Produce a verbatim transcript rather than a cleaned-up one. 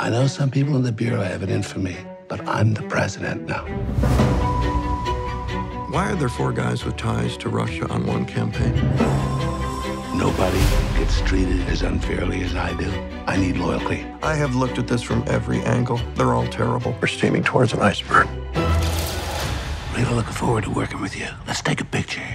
I know some people in the Bureau have it in for me, but I'm the president now. Why are there four guys with ties to Russia on one campaign? Nobody gets treated as unfairly as I do. I need loyalty. I have looked at this from every angle. They're all terrible. We're steaming towards an iceberg. We're looking forward to working with you. Let's take a picture.